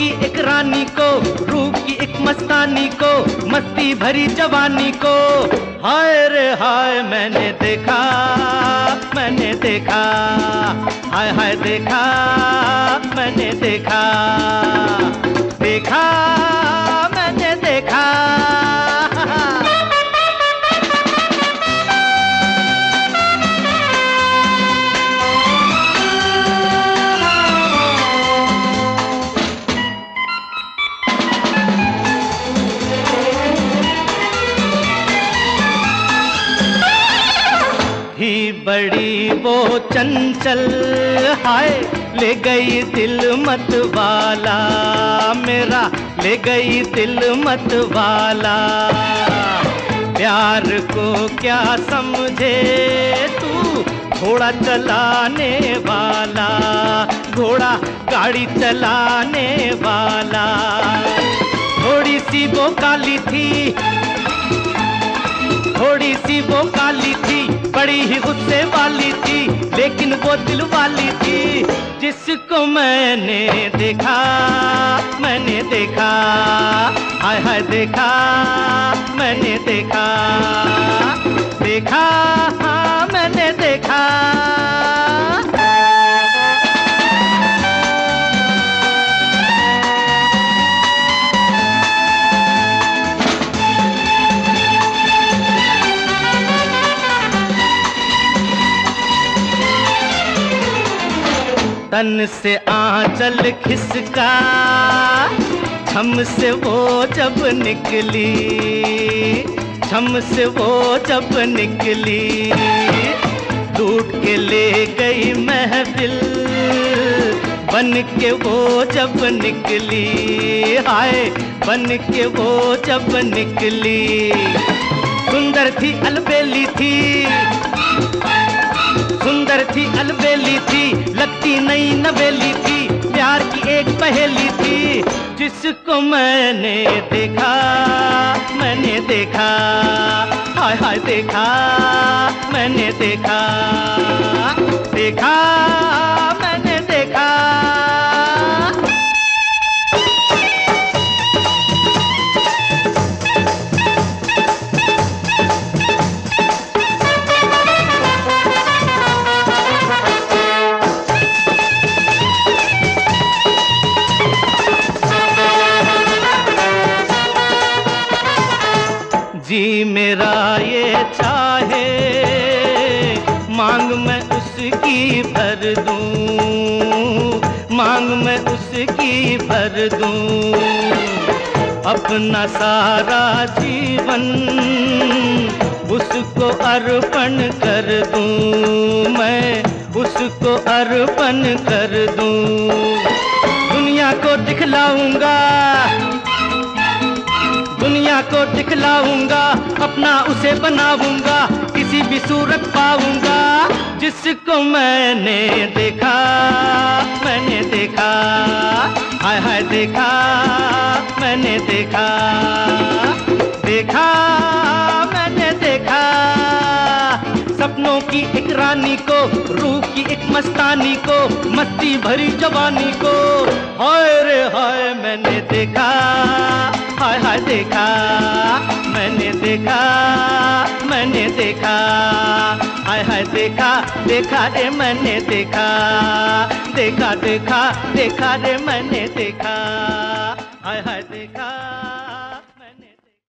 की एक रानी को, रूह की एक मस्तानी को, मस्ती भरी जवानी को। हाय रे हाय मैंने देखा, मैंने देखा, हाय हाय देखा मैंने देखा, देखा मैंने देखा। बड़ी वो चंचल हाय ले गई दिल मत वाला मेरा, ले गई दिल मत वाला। प्यार को क्या समझे तू घोड़ा चलाने वाला, घोड़ा गाड़ी चलाने वाला। थोड़ी सी वो काली थी, थोड़ी सी वो काली थी, बड़ी ही गुस्से वाली थी, लेकिन वो दिल वाली थी। जिसको मैंने देखा, मैंने देखा, हाय हाय देखा मैंने देखा, देखा मैंने देखा। तन से आंचल खिसका, छम से वो जब निकली, छम से वो जब निकली। लूट के ले गई महफिल बन के वो जब निकली, हाय बन के वो जब निकली। सुंदर थी अलबेली थी, सुंदर थी अलबेली थी, लगती नई नवेली थी, प्यार की एक पहेली थी। जिसको मैंने देखा हाय हाय देखा मैंने देखा, देखा मैंने देखा। जी मेरा ये चाहे मांग मैं उसकी भर दूं, मांग मैं उसकी भर दूं। अपना सारा जीवन उसको अर्पण कर दूं, मैं उसको अर्पण कर दूं। दुनिया को दिखलाऊंगा, दुनिया को दिखलाऊंगा, अपना उसे बनाऊंगा, किसी भी सूरत पाऊंगा। जिसको मैंने देखा हाय हाय देखा मैंने देखा, देखा मैंने देखा। सपनों की एक रानी को, रूह की एक मस्तानी को, मस्ती भरी जवानी को। हाय रे हाय मैंने देखा, हाय हाय देखा मैंने देखा, मैंने देखा, हाय हाय देखा, देखा रे मैंने देखा, देखा देखा, देखा रे मैंने देखा, हाय हाय देखा।